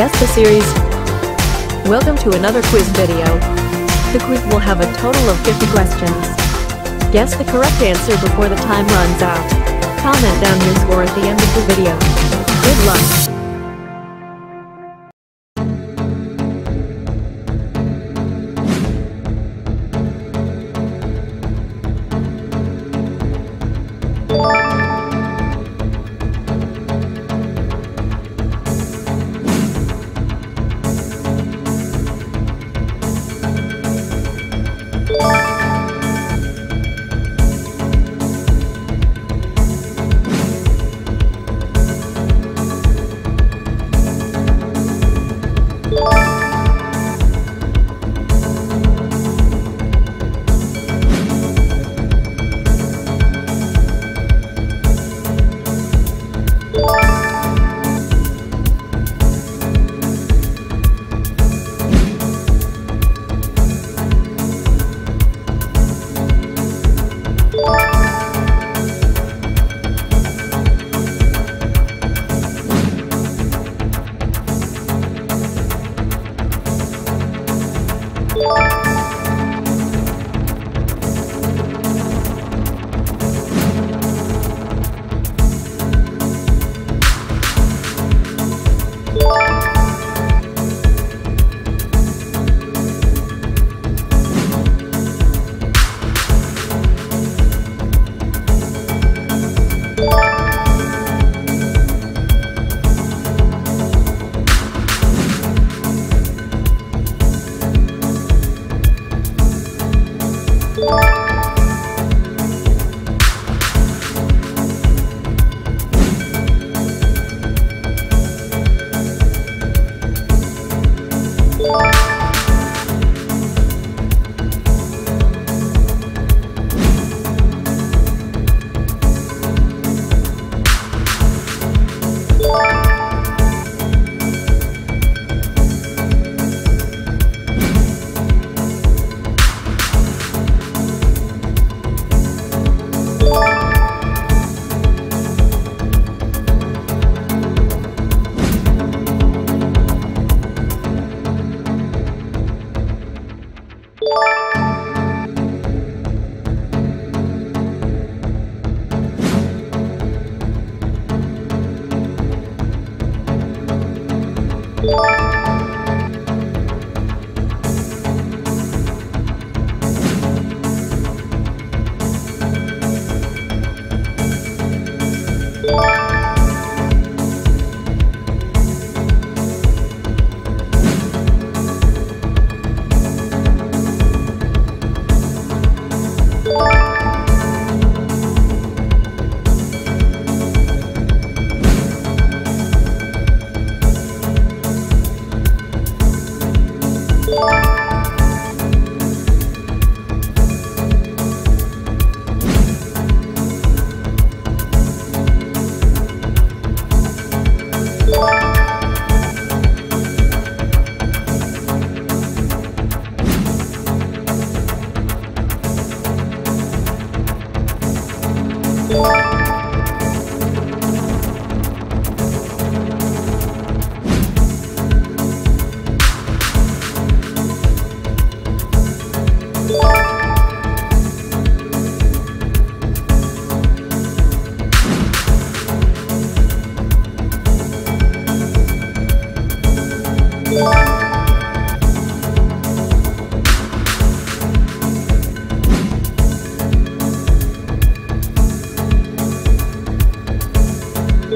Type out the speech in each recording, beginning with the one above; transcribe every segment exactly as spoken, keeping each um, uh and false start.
Guess the series. Welcome to another quiz video. The quiz will have a total of fifty questions. Guess the correct answer before the time runs out. Comment down your score at the end of the video. Good luck.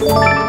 Wow.